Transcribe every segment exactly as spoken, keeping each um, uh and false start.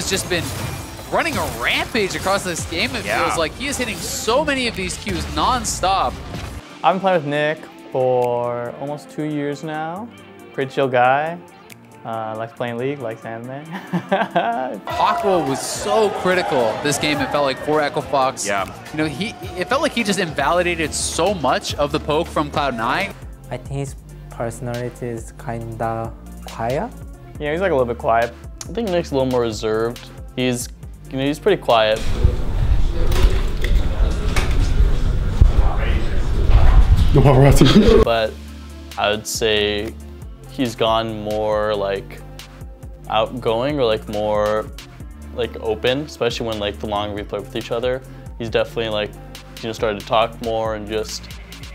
has just been running a rampage across this game, it yeah. feels like. He is hitting so many of these Qs non-stop. I've been playing with Nick for almost two years now. Pretty chill guy. Uh, likes playing League, likes anime. Hakuho was so critical this game, it felt like, for Echo Fox. Yeah. You know, he it felt like he just invalidated so much of the poke from Cloud nine. I think his personality is kinda quiet. Yeah, he's like a little bit quiet. I think Nick's a little more reserved. He's, you know, he's pretty quiet. But I would say he's gone more like outgoing or like more like open, especially when like the longer we play with each other. He's definitely like, you know, started to talk more and just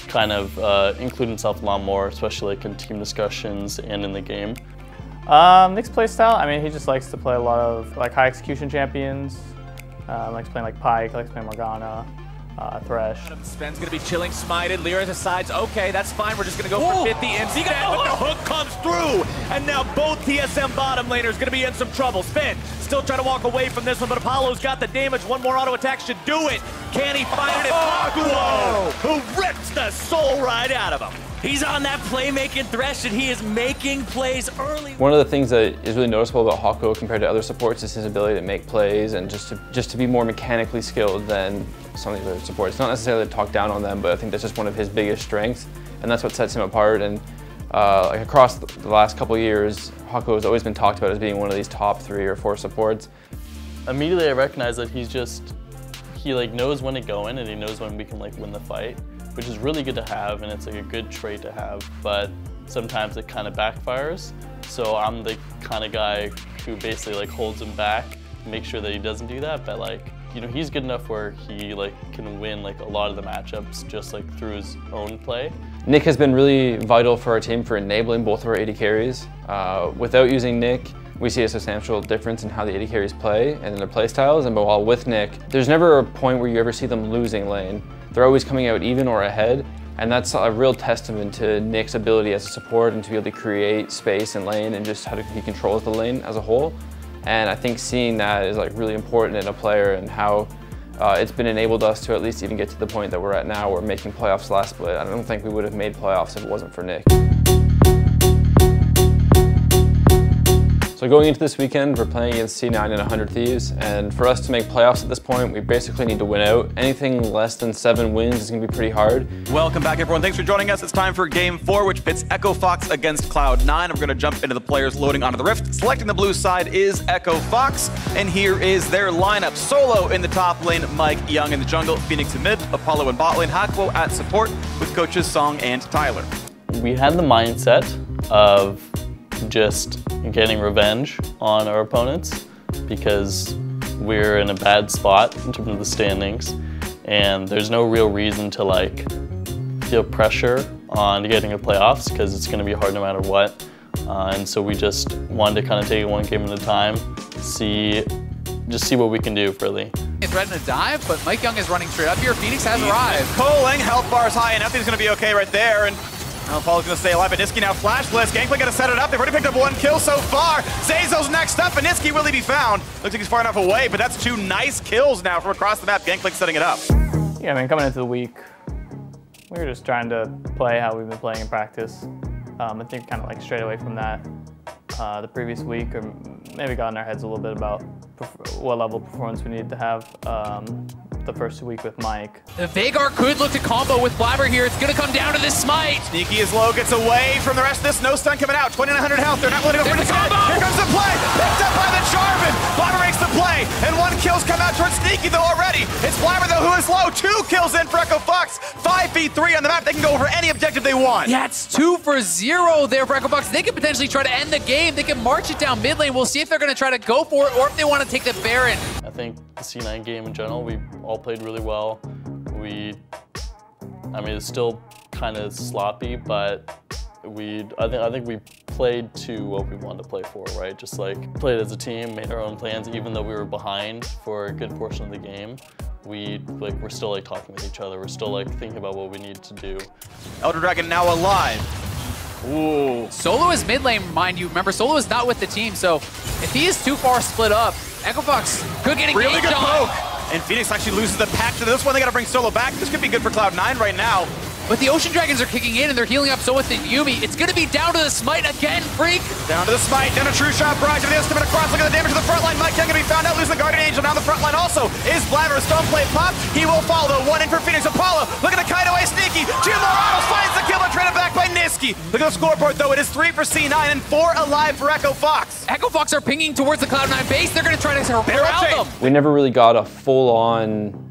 kind of uh, include himself a lot more, especially like in team discussions and in the game. Um, Nick's playstyle, I mean, he just likes to play a lot of like high execution champions. Uh, likes playing like Pyke, likes playing Morgana. Uh, Thresh. Sven's gonna be chilling, smited. Lyra decides, okay, that's fine, we're just gonna go Whoa. for fifty. And Sven with the hook comes through! And now both T S M bottom laners gonna be in some trouble. Sven still trying to walk away from this one, but Apollo's got the damage. One more auto attack should do it. Can he find it? Hakuho, who rips the soul right out of him. He's on that playmaking Thresh, and he is making plays early. One of the things that is really noticeable about Hakuho compared to other supports is his ability to make plays and just to, just to be more mechanically skilled than some of the other supports. Not necessarily to talk down on them, but I think that's just one of his biggest strengths, and that's what sets him apart. And uh, like across the last couple of years, Hakuho has always been talked about as being one of these top three or four supports. Immediately, I recognize that he's just he like knows when to go in, and he knows when we can like win the fight, which is really good to have, and it's like a good trait to have, but sometimes it kind of backfires. So I'm the kind of guy who basically like holds him back, make sure that he doesn't do that, but like, you know, he's good enough where he like can win like a lot of the matchups just like through his own play. Nick has been really vital for our team for enabling both of our A D carries. Uh, without using Nick, we see a substantial difference in how the A D carries play and in their play styles, and but while with Nick, there's never a point where you ever see them losing lane. They're always coming out even or ahead, and that's a real testament to Nick's ability as a support and to be able to create space and lane and just how he controls the lane as a whole. And I think seeing that is like really important in a player, and how uh, it's been enabled us to at least even get to the point that we're at now. We're making playoffs last split. I don't think we would have made playoffs if it wasn't for Nick. So going into this weekend, we're playing against C nine and one hundred Thieves, and for us to make playoffs at this point, we basically need to win out. Anything less than seven wins is going to be pretty hard. Welcome back, everyone. Thanks for joining us. It's time for game four, which pits Echo Fox against Cloud nine. We're going to jump into the players loading onto the Rift. Selecting the blue side is Echo Fox, and here is their lineup. Solo in the top lane, Mike Young in the jungle, Fenix in mid, Apollo in bot lane, Hakuho at support with coaches Song and Tyler. We had the mindset of just getting revenge on our opponents because we're in a bad spot in terms of the standings, and there's no real reason to like feel pressure on getting a playoffs because it's going to be hard no matter what. Uh, and so we just wanted to kind of take it one game at a time, see, just see what we can do really. He threatened to dive, but Mike Young is running straight up here. Fenix has arrived. Colin, health bar's high, and nothing's going to be okay right there. And now Apollo's going to stay alive, but Nisky now flashless. Gangplank going to set it up. They've already picked up one kill so far. Zazel's next up, and Nisky, will he be found? Looks like he's far enough away, but that's two nice kills now from across the map. Gangplank setting it up. Yeah, I mean, coming into the week, we were just trying to play how we've been playing in practice. Um, I think kind of like straight away from that uh, the previous week, or maybe got in our heads a little bit about what level of performance we needed to have. Um, the first week with Mike. The Veigar could look to combo with Blaber here. It's gonna come down to this smite. Sneaky is low, gets away from the rest of this. No stun coming out. twenty-nine hundred health, they're not letting it over the combo. Here comes the play, picked up by the Jarvan. Blaber makes the play, and one kill's come out towards Sneaky though already. It's Blaber though who is low. Two kills in for Echo Fox. five v three on the map. They can go over any objective they want. Yeah, it's two for zero there for Echo Fox. They could potentially try to end the game. They can march it down mid lane. We'll see if they're gonna try to go for it or if they want to take the Baron. I think the C nine game in general, we all played really well. We, I mean, it's still kind of sloppy, but we, I think, I think we played to what we wanted to play for, right? Just like played as a team, made our own plans, even though we were behind for a good portion of the game. We, like, we're still like talking with each other. We're still like thinking about what we need to do. Elder Dragon now alive. Ooh. Solo is mid lane, mind you. Remember, Solo is not with the team, so if he is too far split up, Echo Fox could get engaged. Really good on. poke. And Fenix actually loses the pack to this one. They got to bring Solo back. This could be good for Cloud nine right now. But the Ocean Dragons are kicking in and they're healing up so with the Yumi. It's going to be down to the smite again, Freak. Down to the smite, down to True Shot, Bride to the estimate across. Look at the damage to the front line. Mike Young going to be found out, losing the Guardian Angel. Now the front line also is Blaber. Stone Plate pop. He will follow though. One in for Fenix. Apollo, look at the kite away. Sneaky. Two more autos, finds the kill, but traded back by Nisky. Look at the scoreboard though. It is three for C nine and four alive for Echo Fox. Echo Fox are pinging towards the Cloud nine base. They're going to try to surround them. We never really got a full-on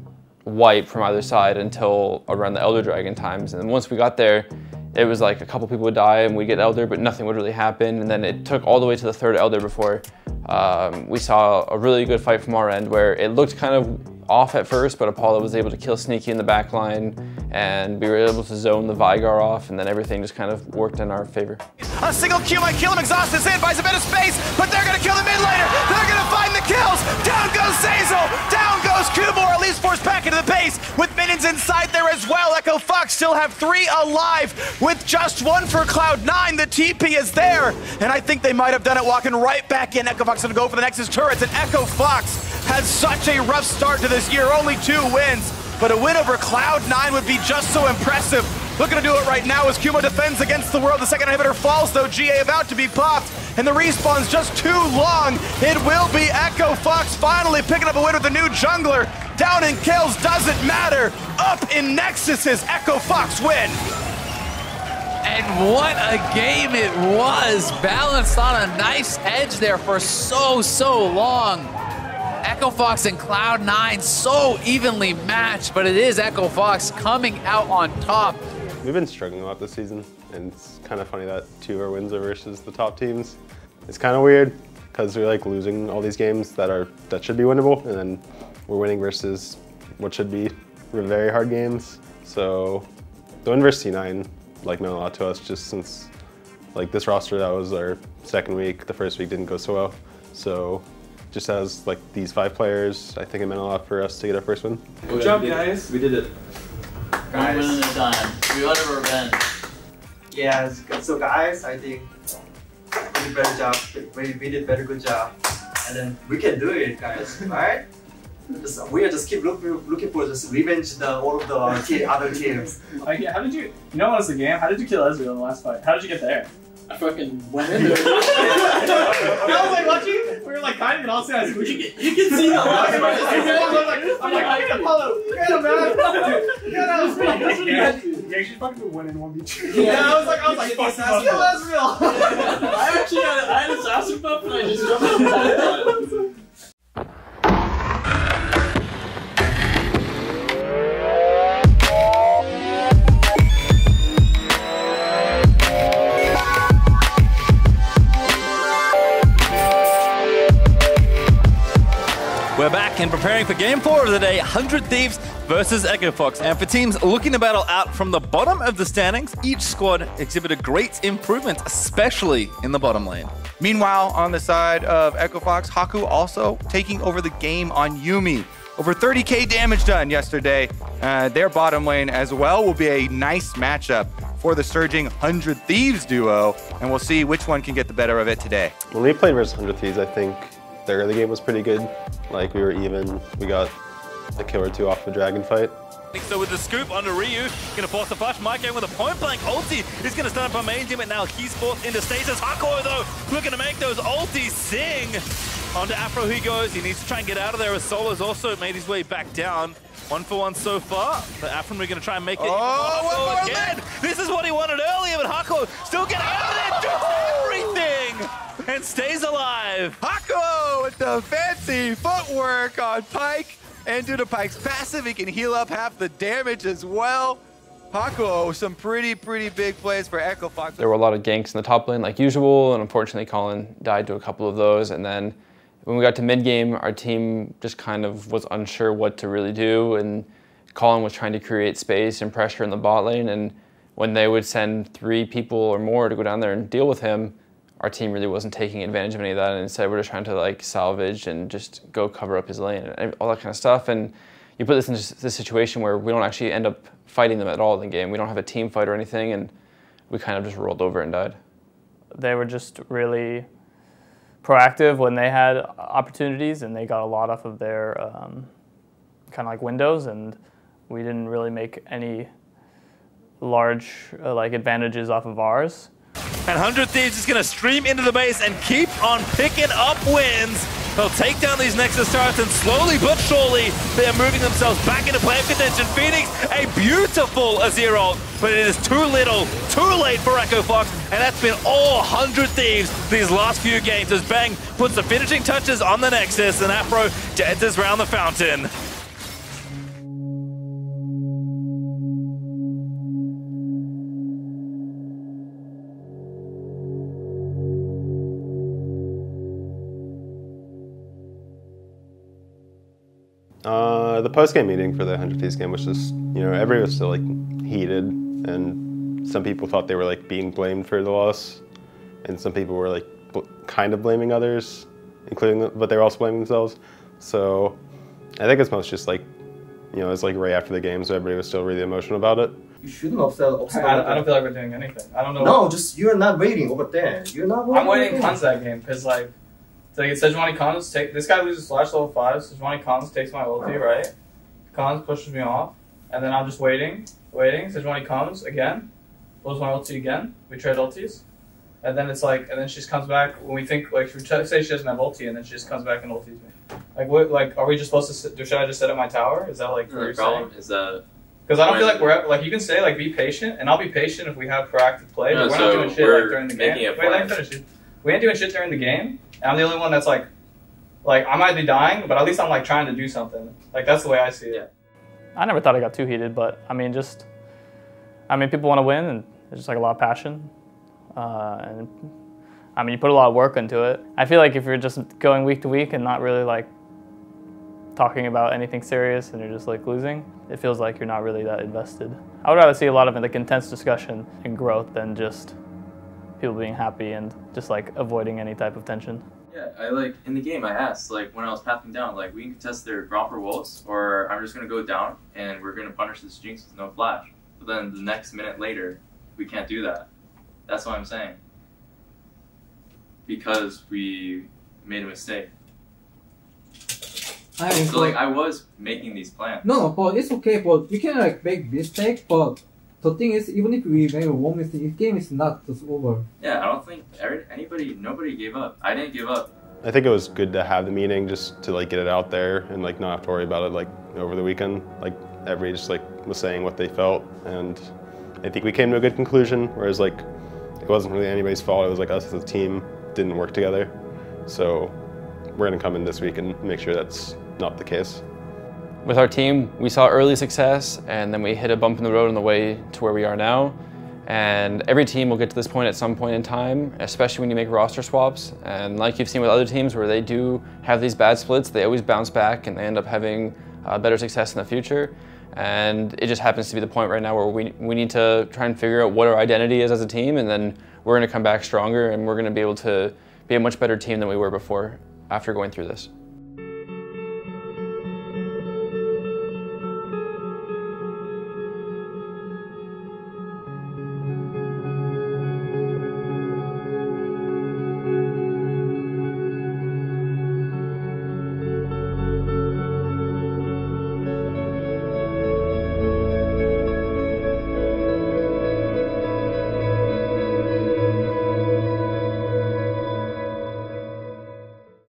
wipe from either side until around the Elder Dragon times. And once we got there, it was like a couple people would die and we'd get Elder, but nothing would really happen. And then it took all the way to the third Elder before um, we saw a really good fight from our end where it looked kind of off at first, but Apollo was able to kill Sneaky in the back line and we were able to zone the Veigar off, and then everything just kind of worked in our favor. A single Q might kill him. Exhaust is in, buys a bit of space, but they're gonna kill the mid laner. They're gonna find the kills. Down goes Zazel, down goes Kumor, at least force back into the base with minions inside there as well. Echo Fox still have three alive with just one for Cloud nine. The T P is there, and I think they might have done it walking right back in. Echo Fox gonna go for the Nexus turrets, and Echo Fox has such a rough start to this year, only two wins. But a win over Cloud nine would be just so impressive. Looking to do it right now as Kumo defends against the world. The second inhibitor falls though, G A about to be popped, and the respawn's just too long. It will be Echo Fox finally picking up a win with the new jungler. Down in kills doesn't matter. Up in Nexuses, Echo Fox win. And what a game it was. Balanced on a nice edge there for so, so long. Echo Fox and Cloud nine so evenly matched, but it is Echo Fox coming out on top. We've been struggling a lot this season, and it's kind of funny that two of our wins are versus the top teams. It's kind of weird, because we're like losing all these games that are that should be winnable, and then we're winning versus what should be very hard games. So the win versus C nine like meant a lot to us, just since like this roster that was our second week, the first week didn't go so well. So just as like these five players, I think it meant a lot for us to get our first win. Good job, guys. We did it. Guys. One win at a time. We want a revenge. Yeah, so guys, I think we did better job. We, we did better good job, and then we can do it, guys. All right? Just, we are just keep look, looking for just revenge the all of the te other teams. Like, how did you? You know what was the game? How did you kill Ezreal in the last fight? How did you get there? I fucking went in there. I was like watching, we were like hiding and all said, you can, you can see how much. I'm like, I'm like, I can Apollo. Get him, man. Get out. Yeah, you actually fucking went in one v two. Yeah, I was like, I was like, fuck, that's real. I actually had, I had a sassy pup and I just jumped on it. We're back and preparing for game four of the day, one hundred Thieves versus Echo Fox. And for teams looking to battle out from the bottom of the standings, each squad exhibited great improvements, especially in the bottom lane. Meanwhile, on the side of Echo Fox, Hakuho also taking over the game on Yumi. Over thirty K damage done yesterday. Uh, their bottom lane as well will be a nice matchup for the surging one hundred Thieves duo. And we'll see which one can get the better of it today. When we played versus one hundred Thieves, I think the early game was pretty good. Like, we were even. We got a kill or two off the dragon fight. So with the scoop onto Ryu, gonna force the flash. Mike Young with a point blank ulti is gonna start up on main team, and now he's forced into stasis. Hakuho though, looking to make those ultis sing. Onto Afro he goes. He needs to try and get out of there as Solo's also made his way back down. One for one so far, but Afro we're gonna try and make it. Oh, one more again. Left. This is what he wanted earlier, but Hakuho still getting out of there, does everything, and stays alive. Hakuho! With the fancy footwork on Pyke, and due to Pyke's passive, he can heal up half the damage as well. Hakuho, some pretty, pretty big plays for Echo Fox. There were a lot of ganks in the top lane like usual, and unfortunately Colin died to a couple of those, and then when we got to mid-game, our team just kind of was unsure what to really do, and Colin was trying to create space and pressure in the bot lane, and when they would send three people or more to go down there and deal with him, our team really wasn't taking advantage of any of that, and instead we're just trying to like salvage and just go cover up his lane and all that kind of stuff. And you put this in this situation where we don't actually end up fighting them at all in the game. We don't have a team fight or anything, and we kind of just rolled over and died. They were just really proactive when they had opportunities, and they got a lot off of their um, kind of like windows, and we didn't really make any large uh, like advantages off of ours. And one hundred Thieves is going to stream into the base and keep on picking up wins. They'll take down these Nexus turrets, and slowly but surely, they are moving themselves back into playoff contention. Fenix, a beautiful Azir ult, but it is too little, too late for Echo Fox, and that's been all one hundred Thieves these last few games, as Bang puts the finishing touches on the Nexus, and Afro dances round the fountain. Uh, the post-game meeting for the one hundred Thieves game was just, you know, everyone was still, like, heated, and some people thought they were, like, being blamed for the loss, and some people were, like, kind of blaming others, including, but they were also blaming themselves. So I think it's most just, like, you know, it's like right after the game, so everybody was still really emotional about it. You shouldn't upset. upset I, I, I don't feel like we're doing anything. I don't know. No, what... just you're not waiting over there. You're not waiting. I'm waiting cons that game, because, like, so I get Sejuani Cons, take, this guy loses Flash level five, Sejuani Cons takes my ulti, right? Cons pushes me off, and then I'm just waiting, waiting, Sejuani Cons again, blows my ulti again, we trade ultis, and then it's like, and then she just comes back, when we think, like, we say she doesn't have ulti, and then she just comes back and ultis me. Like, what, like, are we just supposed to, sit, should I just sit at my tower? Is that, like, what you're saying? Is that... Because I don't feel like we're at, like you can say like be patient, and I'll be patient if we have proactive play, no, but we're so not doing shit like during the game. Wait, let me finish it. We ain't doing shit during the game, and I'm the only one that's like, like I might be dying, but at least I'm like trying to do something. Like that's the way I see it. I never thought I got too heated, but I mean, just, I mean, people want to win, and there's just like a lot of passion. Uh, and I mean, you put a lot of work into it. I feel like if you're just going week to week and not really like talking about anything serious, and you're just like losing, it feels like you're not really that invested. I would rather see a lot of like intense discussion and growth than just people being happy and just like avoiding any type of tension. Yeah, I like in the game I asked, like when I was pathing down, like we can contest their Romper Wolves, or I'm just gonna go down and we're gonna punish this Jinx with no flash. But then the next minute later, we can't do that. That's what I'm saying. Because we made a mistake. I mean, so like I was making these plans. No, but it's okay, but you can like make mistake, but the thing is, even if we make one mistake, the game is not just over. Yeah, I don't think anybody, nobody gave up. I didn't give up. I think it was good to have the meeting just to like get it out there and like not have to worry about it like over the weekend. Like everybody just like was saying what they felt, and I think we came to a good conclusion. Whereas like it wasn't really anybody's fault. It was like us as a team didn't work together. So we're gonna come in this week and make sure that's not the case. With our team, we saw early success, and then we hit a bump in the road on the way to where we are now. And every team will get to this point at some point in time, especially when you make roster swaps. And like you've seen with other teams where they do have these bad splits, they always bounce back and they end up having uh, better success in the future. And it just happens to be the point right now where we, we need to try and figure out what our identity is as a team, and then we're gonna come back stronger, and we're gonna be able to be a much better team than we were before after going through this.